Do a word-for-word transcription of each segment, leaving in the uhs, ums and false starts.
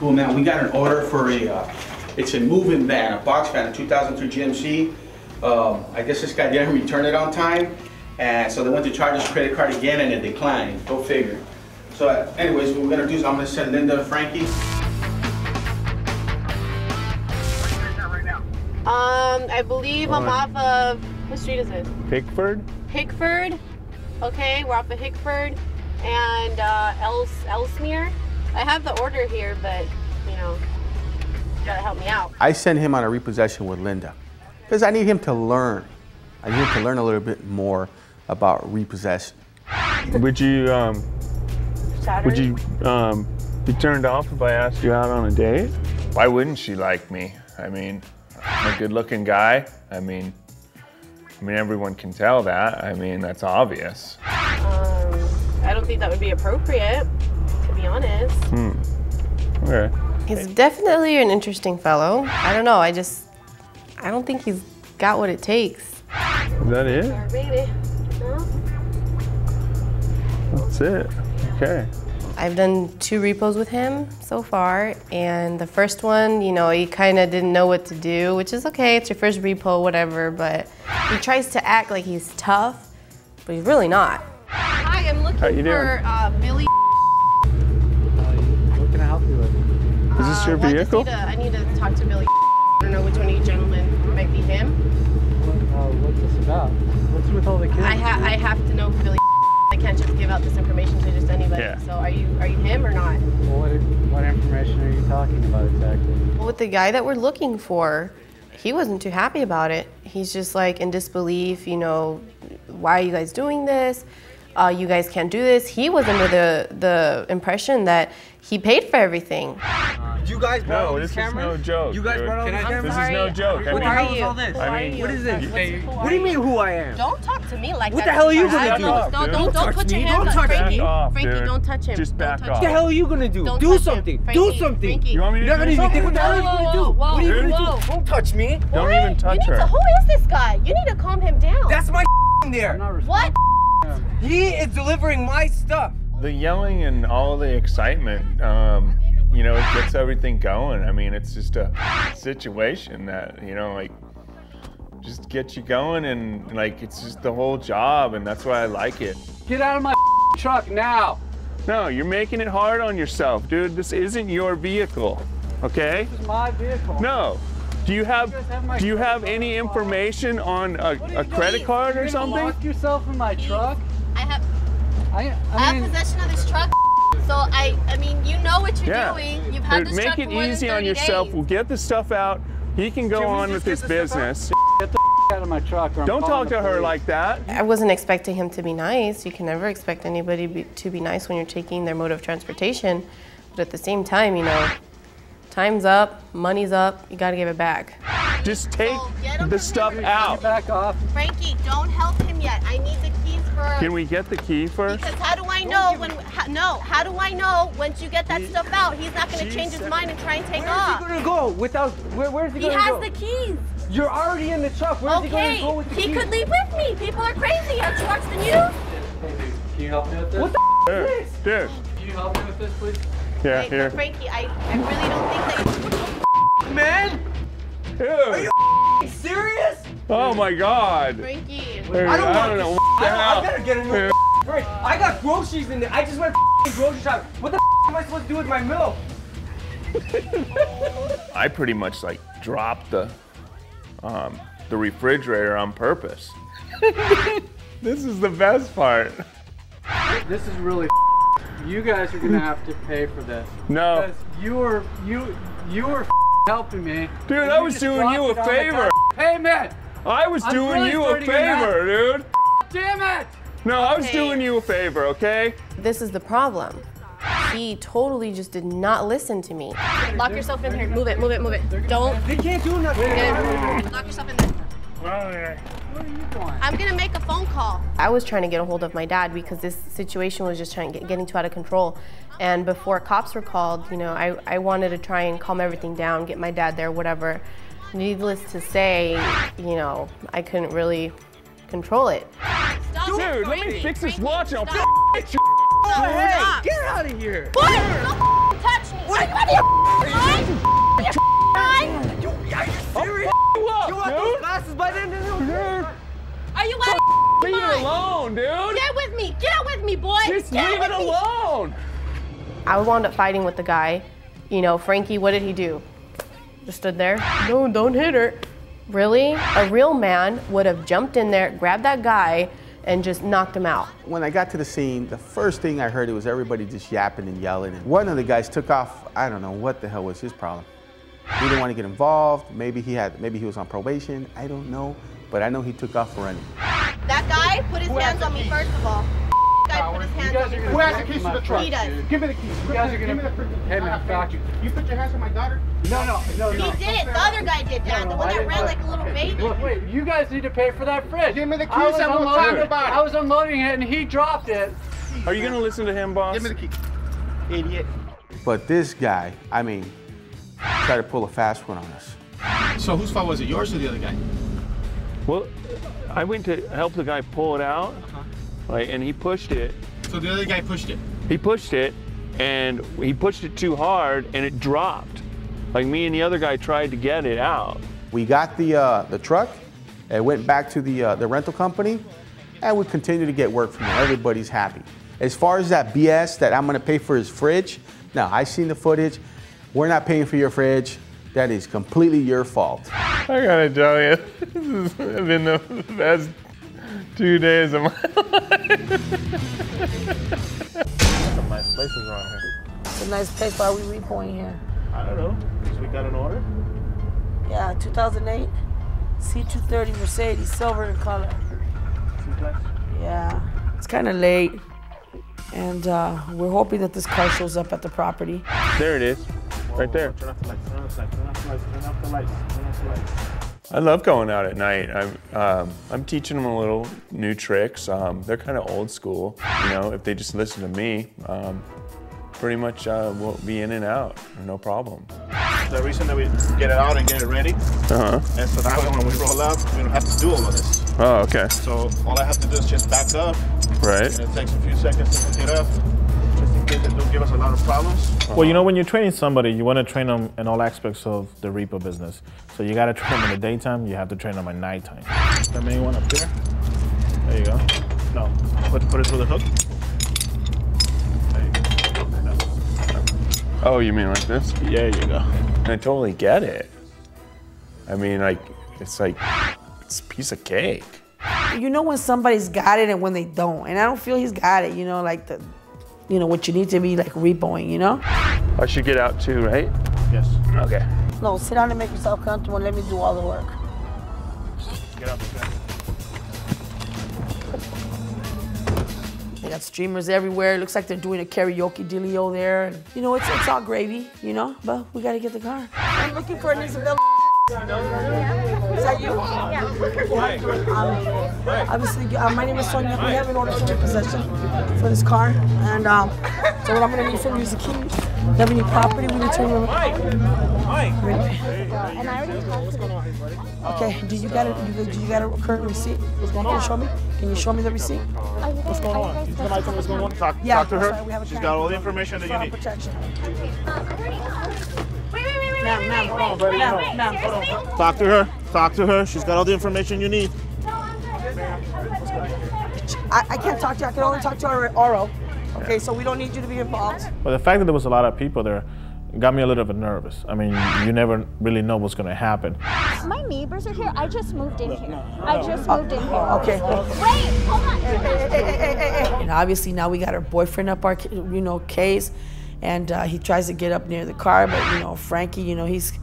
Cool, Matt. We got an order for a, uh, it's a moving van, a box van, a two thousand three G M C. Um, I guess this guy didn't return it on time, and so they went to charge his credit card again, and it declined. Go figure. So uh, anyways, what we're gonna do is I'm gonna send Linda to Frankie. Um, I believe I'm off of, what street is it? Pickford. Pickford. Okay, we're off of Pickford and uh, Els Elsmere. I have the order here, but you know, you gotta help me out. I send him on a repossession with Linda because I need him to learn. I need him to learn a little bit more about repossession. Would you, um, would you um, be turned off if I asked you out on a date? Why wouldn't she like me? I mean, I'm a good-looking guy. I mean, I mean, everyone can tell that. I mean, that's obvious. Um, I don't think that would be appropriate, to be honest. Hmm. Okay. He's definitely an interesting fellow. I don't know. I just, I don't think he's got what it takes. Is that it? That's it. Okay. I've done two repos with him so far, and the first one, you know, he kind of didn't know what to do, which is okay, it's your first repo, whatever, but he tries to act like he's tough, but he's really not. Hi, I'm looking for uh, Billy. Uh, what can I help you with? Uh, is this your well, vehicle? I need, to, I need to talk to Billy. I don't know which one of you gentlemen might be him. What, uh, what's this about? What's with all the kids? I, ha I have to know Billy. I can't just give out this information to just anybody. Yeah. So are you are you him or not? Well, what, what information are you talking about exactly? Well, with the guy that we're looking for, he wasn't too happy about it. He's just like in disbelief, you know, why are you guys doing this? Uh, you guys can't do this. He was under the, the impression that he paid for everything. Uh, you guys brought no, all these cameras? No, this is no joke. You guys dude. brought all these cameras? This is no joke. What the hell is all this? I mean, what is this? What do you mean who I am? Don't talk to me like that. What the hell are you going to do? Don't, don't, don't, don't put your hands on Frankie. Frankie, don't touch him. Just back off. What the hell are you going to do? Do something. Do something. You want me to do something? What the hell are you going to do? What are you going to do? Don't touch me. Don't even touch her. Who is this guy? You need to calm him down. That's my in there. What? He is delivering my stuff. The yelling and all the excitement, um, you know, it gets everything going. I mean, it's just a situation that, you know, like, just gets you going and, like, it's just the whole job, and that's why I like it. Get out of my truck now. No, you're making it hard on yourself, dude. This isn't your vehicle, okay? This is my vehicle. No. Do you have do you have any information on a, a credit card or something? You locked yourself in my truck. I have. I, I, I have mean, possession of this truck. So I I mean you know what you're yeah. doing. You've had this Make truck for more than thirty days. Make it easy on yourself. We'll get this stuff out. He can go Jim, on with his business. Get the out of my truck. Or I'm Don't talk to her like that. I wasn't expecting him to be nice. You can never expect anybody be, to be nice when you're taking their mode of transportation. But at the same time, you know. Time's up, money's up, you gotta give it back. Just take so the stuff him. out. Back off. Frankie, don't help him yet. I need the keys first. Can we get the key first? Because how do I know when, how, no, how do I know once you get that stuff out, he's not gonna Jeez. change his mind and try and take where off. Where's he gonna go without, where, where's he, he gonna go? He has the keys. You're already in the truck, where's okay. he gonna go with the he keys? He could leave with me, people are crazy, your truck's than you. Hey dude, can you help me with this? What the dude, is this? Dude. Can you help me with this, please? Yeah, Wait, here. No, Frankie, I, I really don't think that you... Man! Dude. Are you serious? Oh my God. Frankie. Dude, I don't I want don't this I, I better get a new break. I got groceries in there. I just went to grocery shop. What the am I supposed to do with my milk? I pretty much like dropped the, um, the refrigerator on purpose. This is the best part. This is really You guys are gonna have to pay for this. No. Because you were you you were helping me. Dude, I was doing you a favor. Hey, Matt. I was I'm doing really you a favor, dude. Damn it! No, okay. I was doing you a favor, okay? This is the problem. He totally just did not listen to me. Lock yourself in here. Move it, move it, move it. Don't. They can't do nothing. Good. Lock yourself in there. Well, yeah. What are you doing? I'm gonna make a phone call. I was trying to get a hold of my dad because this situation was just trying to get, getting too out of control. And before cops were called, you know, I, I wanted to try and calm everything down, get my dad there, whatever. Needless to say, you know, I couldn't really control it. Stop Dude, it, let me fix this watch and I'll get your out of here. Get out of here. What? Don't touch me. What? alone, dude. Get with me. Get out with me, boy. Just Get leave it alone. Me. I wound up fighting with the guy. You know, Frankie, what did he do? Just stood there. No, don't hit her. Really? A real man would have jumped in there, grabbed that guy, and just knocked him out. When I got to the scene, the first thing I heard, it was everybody just yapping and yelling. And one of the guys took off. I don't know what the hell was his problem. He didn't want to get involved. Maybe he had, maybe he was on probation. I don't know, but I know he took off running. That guy put his Who hands on me key? first of all. Guy put his hands on me. Who has the keys to the truck? He does. Give me the keys. You guys are gonna give me the head and back you. You put your hands on my daughter? No, no, no, no. He did it. The other guy did that. No, no, the one I that ran like a little baby. Look, wait, you guys need to pay for that fridge. Give me the keys. I was, unloading, I was unloading it, and he dropped it. Are you gonna listen to him, boss? Give me the keys, idiot. But this guy, I mean. Try to pull a fast one on us. So whose fault was it, yours or the other guy? Well, I went to help the guy pull it out, uh-huh. like, and he pushed it. So the other guy pushed it? He pushed it, and he pushed it too hard, and it dropped. Like, me and the other guy tried to get it out. We got the, uh, the truck, and went back to the, uh, the rental company, and we continued to get work from them. Everybody's happy. As far as that B S that I'm gonna pay for his fridge, now, I seen the footage. We're not paying for your fridge. That is completely your fault. I gotta tell you, this has been the best two days of my life. Some nice places around here. It's a nice place. Why are we repointing here? I don't know. Because we got an order? Yeah, two thousand eight C two thirty Mercedes, silver in color. Simplex? Yeah. It's kind of late, and uh, we're hoping that this car shows up at the property. There it is. Right there. I love going out at night. I'm, um, I'm teaching them a little new tricks. Um, they're kind of old school. You know, if they just listen to me, um, pretty much uh, we'll be in and out, no problem. The reason that we get it out and get it ready, uh-huh. and so that way when we roll up, we don't have to do all of this. Oh, okay. So all I have to do is just back up. Right. And it takes a few seconds to pick it up. That don't give us a lot of problems. Uh-huh. Well, you know, when you're training somebody, you want to train them in all aspects of the repo business. So you got to train them in the daytime, you have to train them at nighttime. That main one up here. There you go. No, put, put it through the hook. There you go. Oh, you mean like this? Yeah, you go. I totally get it. I mean, like, it's like, it's a piece of cake. You know when somebody's got it and when they don't. And I don't feel he's got it, you know, like the... you know, what you need to be like repoing, you know? I should get out too, right? Yes. Okay. No, sit down and make yourself comfortable and let me do all the work. Get out the bed. They got streamers everywhere. It looks like they're doing a karaoke dealio there. You know, it's, it's all gravy, you know? But we gotta get the car. I'm looking for an Isabel. Yeah. Is that you? Yeah. Um, obviously, uh, my name is Sonia. We have an order for possession for this car. And um, so what I'm going to need from you is the keys. If you have any property, we need to remember. Mike! Mike! And I already talked to him. Okay, do you got a, do you got a current receipt? What's going on? Can you show me? Can you show me the receipt? What's going on? Is the lights on? What's going on? Talk, yeah, talk to her. Sorry, She's got all the information that you need. Protection. Ma'am, ma'am, hold on, buddy. Ma'am, ma'am, hold on. Talk to her. Talk to her. She's got all the information you need. No, I'm good. I, I can't talk to you. I can only talk to our Oro. Okay, so we don't need you to be involved. Well, the fact that there was a lot of people there got me a little bit nervous. I mean, you never really know what's going to happen. My neighbors are here. I just moved in here. I just moved in here. Okay. Wait, hold on. And obviously now we got her boyfriend up our, you know, case. And uh, he tries to get up near the car, but you know, Frankie, you know, he's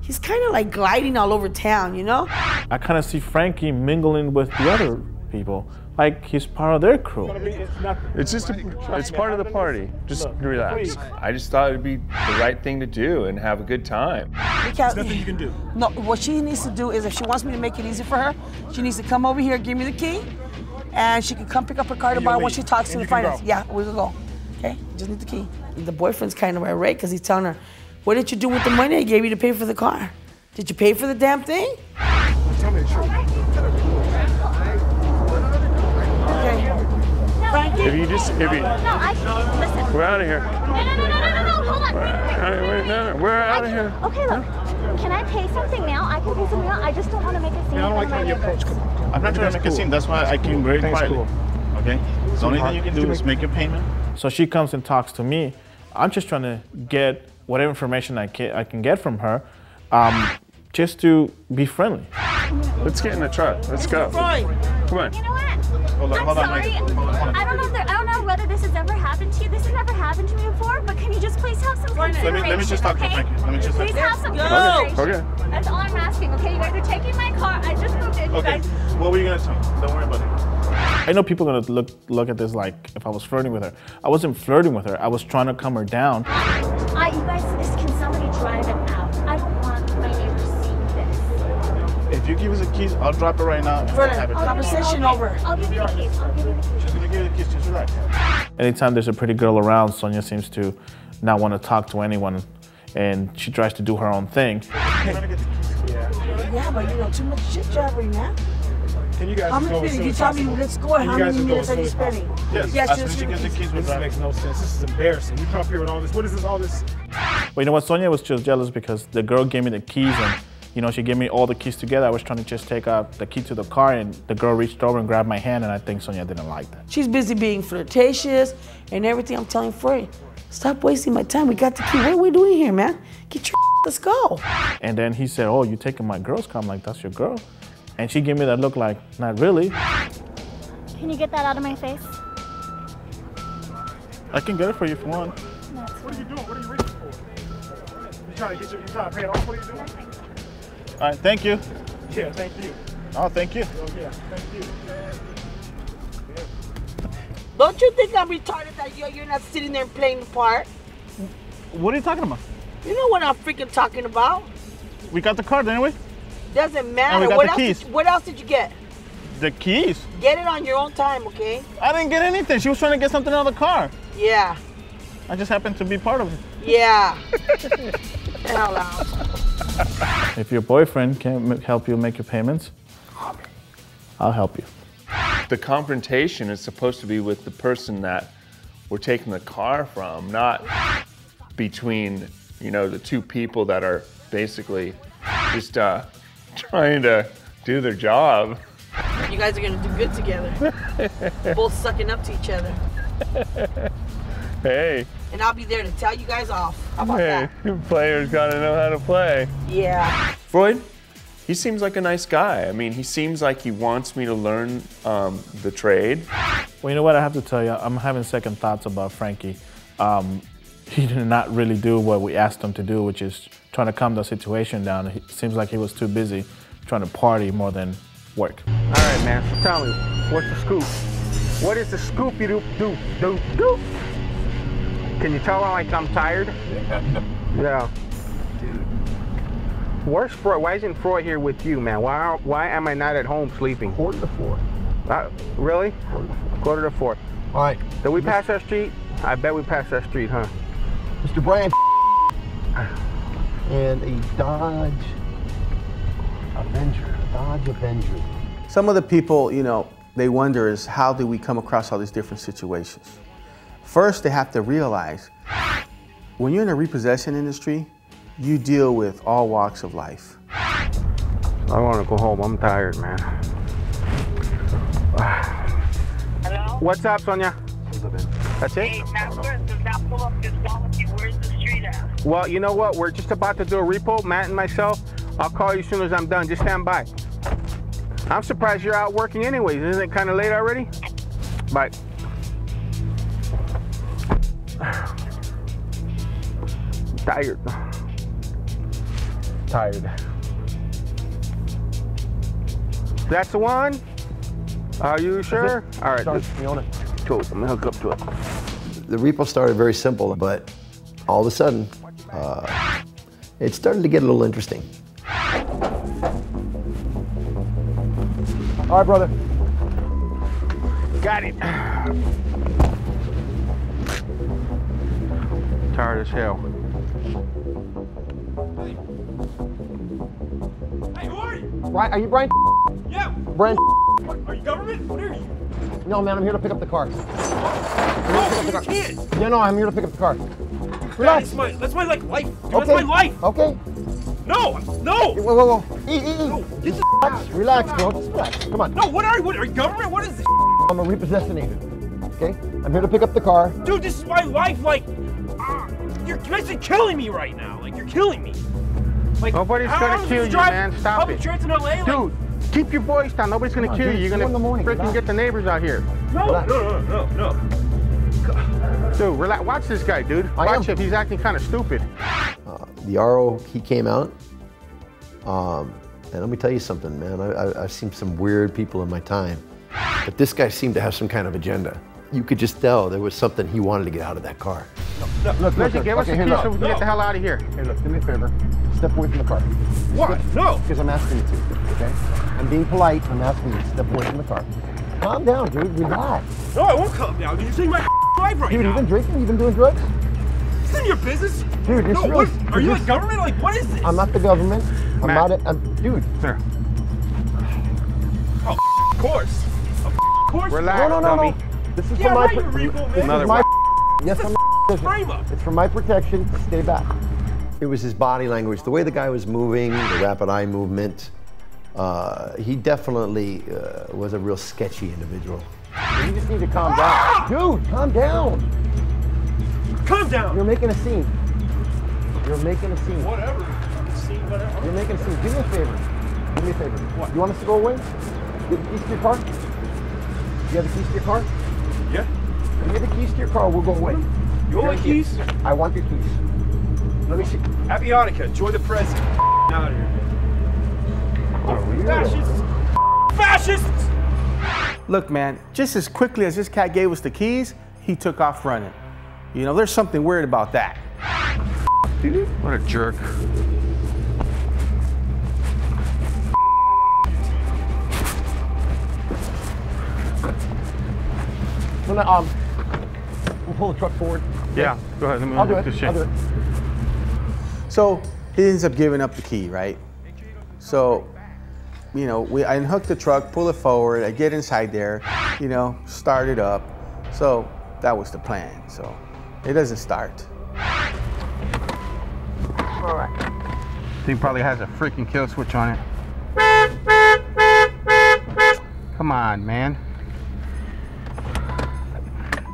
he's kind of like gliding all over town, you know? I kind of see Frankie mingling with the other people, like he's part of their crew. It's just, a, it's part of the party. Just relax. I just thought it'd be the right thing to do and have a good time. There's nothing you can do. No, what she needs to do is if she wants me to make it easy for her, she needs to come over here, give me the key, and she can come pick up her car tomorrow once she talks to the finance. Yeah, we'll go. Okay, just need the key. The boyfriend's kind of irate because he's telling her, what did you do with the money I gave you to pay for the car? Did you pay for the damn thing? Tell me the truth. Okay. Frankie? If you just, if you... No, I can't. Listen. We're out of here. No, no, no, no, no, no, no. hold on. Wait, no, we're out of here. Okay, look. Can I pay something now? I can pay something now. I just don't want to make a scene. I don't like how you approach. I'm not trying to make a scene. That's why I came very quietly. okay? The only thing you can do is make a payment. So she comes and talks to me. I'm just trying to get whatever information I can, I can get from her, um, just to be friendly. Let's get in the truck. Let's go. Froy. Come on. You know what? Hold on, I'm hold sorry. On. I don't know. If there, I don't know whether this has ever happened to you. This has never happened to me before. But can you just please have some consideration? Let me, let me just talk okay? to Frankie. Let me just. Please have some consideration. Okay. okay. That's all I'm asking. Okay, you guys are taking my car. I just moved in. You okay. Guys. What were you gonna tell me? Don't worry about it. I know people are gonna look look at this like if I was flirting with her. I wasn't flirting with her. I was trying to calm her down. I, you guys, can somebody drive it out? I don't want my neighbors seeing this. If you give us the keys, I'll drop it right now. For the conversation over. I'll give you the keys. I'll give you the keys. She's gonna give you the keys. Just relax. Anytime there's a pretty girl around, Sonia seems to not want to talk to anyone, and she tries to do her own thing. Hey. Yeah. yeah, but you know, too much shit driving now. Can you guys I'm go as soon you as possible? Me, let's go. How many guys minutes are you spending? Yes, yes, as soon as she gets the keys, this makes no sense. This is embarrassing. You come up here with all this. What is this, all this? Well, you know what? Sonia was just jealous because the girl gave me the keys and, you know, she gave me all the keys together. I was trying to just take out the key to the car and the girl reached over and grabbed my hand and I think Sonia didn't like that. She's busy being flirtatious and everything. I'm telling Froy, stop wasting my time. We got the key. What are we doing here, man? Get your let's go. And then he said, oh, you taking my girl's car? I'm like, that's your girl? And she gave me that look like, not really. Can you get that out of my face? I can get it for you if you want. No, what are you doing? What are you reaching for? You trying to get your, you trying to pay it off? What are you doing? All right, thank you. Yeah, thank you. Oh, thank you. Oh, yeah, thank you. Don't you think I'm retarded that you're, you're not sitting there playing the part? What are you talking about? You know what I'm freaking talking about. We got the card, didn't we? Doesn't matter. What else, did you, what else did you get? The keys. Get it on your own time, okay? I didn't get anything. She was trying to get something out of the car. Yeah. I just happened to be part of it. Yeah. Hell out. If your boyfriend can't help you make your payments, I'll help you. The confrontation is supposed to be with the person that we're taking the car from, not between, you know, the two people that are basically just uh, trying to do their job. You guys are gonna do good together. Both sucking up to each other. Hey. And I'll be there to tell you guys off. How about hey, that? Players gotta know how to play. Yeah. Froy, he seems like a nice guy. I mean, he seems like he wants me to learn um, the trade. Well, you know what? I have to tell you, I'm having second thoughts about Frankie. Um, He did not really do what we asked him to do, which is trying to calm the situation down. It seems like he was too busy trying to party more than work. All right, man, so tell me, what's the scoop? What is the scoopy-doop-doop-doop-doop? Can you tell like I'm tired? Yeah. Dude. Where's Froy? Why isn't Froy here with you, man? Why, why am I not at home sleeping? Quarter to four. Uh, really? Quarter to four. Quarter to four. All right. Did we pass that street? I bet we passed that street, huh? Mister Brand and a Dodge Avenger, Dodge Avenger. Some of the people, you know, they wonder is how do we come across all these different situations? First, they have to realize when you're in the repossession industry, you deal with all walks of life. I want to go home. I'm tired, man. Hello? What's up, Sonia? That's it? Hey, Master, does that pull up this policy? Where's the street at? Well, you know what? We're just about to do a repo, Matt and myself. I'll call you as soon as I'm done. Just stand by. I'm surprised you're out working anyways. Isn't it kind of late already? Bye. I'm tired. Tired. That's the one? Are you sure? All right. Sorry, on it. Cool. I'm gonna hook up to it. The repo started very simple, but all of a sudden, uh, it started to get a little interesting. All right, brother. Got it. Tired as hell. Hey, who are you? Brian, are you Brian? Yeah. Brian. What, are you government? What are you? No, man, I'm here to pick up the car. Oh, no, you can't. No, no, I'm here to pick up the car. Relax. That's my, that's my like, life. Dude, okay. That's my life. Okay. No! No! Whoa, whoa, whoa. E, e, e. No, get the out. Relax, bro. Just relax. Come on. No, what are you? What are you, government? What is this? I'm a repossessing agent. Okay? I'm here to pick up the car. Dude, this is my life. Like, uh, you're basically killing me right now. Like, you're killing me. Like, nobody's gonna kill you, man. Stop it. In L A, like, dude, keep your voice down. Nobody's gonna kill you. You're gonna freaking get the neighbors out here. No, no, no, no, no. Dude, relax. Watch this guy, dude. Watch him. He's acting kind of stupid. Uh, the R O, he came out. Um, and let me tell you something, man. I, I, I've seen some weird people in my time, but this guy seemed to have some kind of agenda. You could just tell there was something he wanted to get out of that car. No, no, look, listen, look, give us okay, a key so we can no. get the hell out of here. Hey, look, do me a favor. Step away from the car. What? No! Because I'm asking you to, okay? I'm being polite. I'm asking you to step away from the car. Calm down, dude. Relax. No, I won't calm down. Did you see my life right dude, now? Dude, you've been drinking? You've been doing drugs? It's in your business? Dude, it's no, really... What, are you the government? Like, what is this? I'm not the government. I'm Matt. not a... I'm, dude. Sir. Oh, of course. Of course. Relax, no, no, no, dummy. No. This is yeah, for my, right, Regal, this is my yes, I'm a it's for my protection. Stay back. It was his body language, the way the guy was moving, the rapid eye movement. Uh, he definitely uh, was a real sketchy individual. You just need to calm down, dude. Calm down. Calm down. You're making a scene. You're making a scene. Whatever. Scene, whatever. You're making a scene. Do me a favor. Do me a favor. What? You want us to go away? You have the keys to your car? You have the keys to your car? Yeah. Give me the keys to your car, we'll go away. You want my keys? I want your keys. Let me see. Happy Hanukkah, enjoy the present. Out of here. Fascists! Fascists! Look, man, just as quickly as this cat gave us the keys, he took off running. You know, there's something weird about that. Dude, what a jerk. We'll, um, we'll pull the truck forward. Yeah, go ahead. Let me I'll do it. This I'll do it. So he ends up giving up the key, right? So, you know, we I unhook the truck, pull it forward. I get inside there, you know, start it up. So that was the plan. So it doesn't start. All right. Thing probably has a freaking kill switch on it. Come on, man.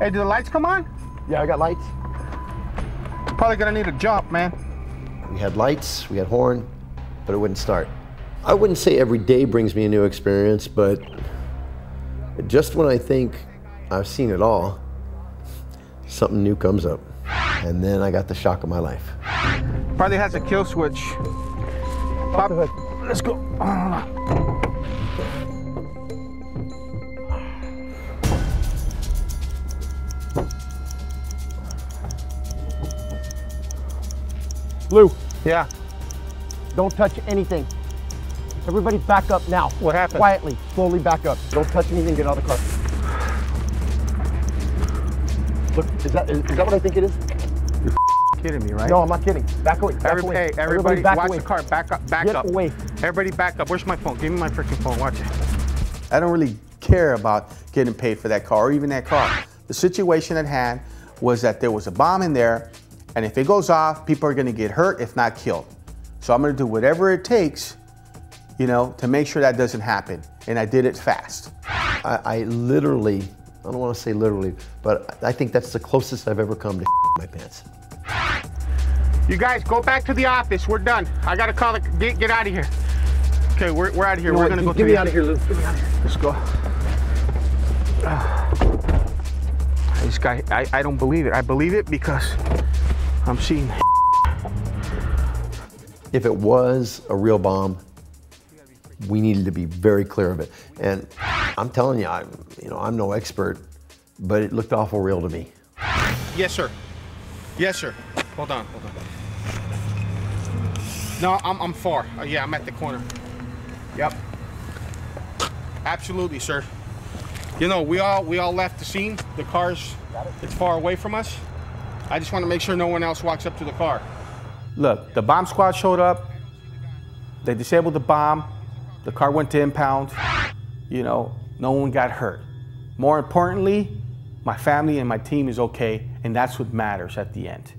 Hey, do the lights come on? Yeah, I got lights. Probably gonna need a jump, man. We had lights, we had horn, but it wouldn't start. I wouldn't say every day brings me a new experience, but just when I think I've seen it all, something new comes up. And then I got the shock of my life. Probably has a kill switch. Pop the hood. Let's go. Lou. Yeah. Don't touch anything. Everybody back up now. What happened? Quietly, slowly back up. Don't touch anything, get out of the car. Look, is that, is, is that what I think it is? You're kidding me, right? No, I'm not kidding. Back away, back Every, away. Hey, everybody, everybody back watch away. the car, back up, back get up. away. Everybody back up. Where's my phone? Give me my freaking phone, watch it. I don't really care about getting paid for that car or even that car. The situation at hand was that there was a bomb in there. And if it goes off, people are going to get hurt, if not killed. So I'm going to do whatever it takes, you know, to make sure that doesn't happen. And I did it fast. I, I literally, I don't want to say literally, but I think that's the closest I've ever come to my pants. You guys, go back to the office. We're done. I got to call the, get, get out of here. Okay, we're, we're out of here. You know we're going to go get me out of here, Lou. Get me out of here. Let's go. Uh, this guy, I, I don't believe it. I believe it because... I'm seeing. If it was a real bomb, we needed to be very clear of it. And I'm telling you, I'm, you know, I'm no expert, but it looked awful real to me. Yes, sir. Yes, sir. Hold on, hold on. No, I'm, I'm far. Uh, yeah, I'm at the corner. Yep. Absolutely, sir. You know, we all we all left the scene. The car's it's far away from us. I just want to make sure no one else walks up to the car. Look, the bomb squad showed up. They disabled the bomb. The car went to impound. You know, no one got hurt. More importantly, my family and my team is okay, and that's what matters at the end.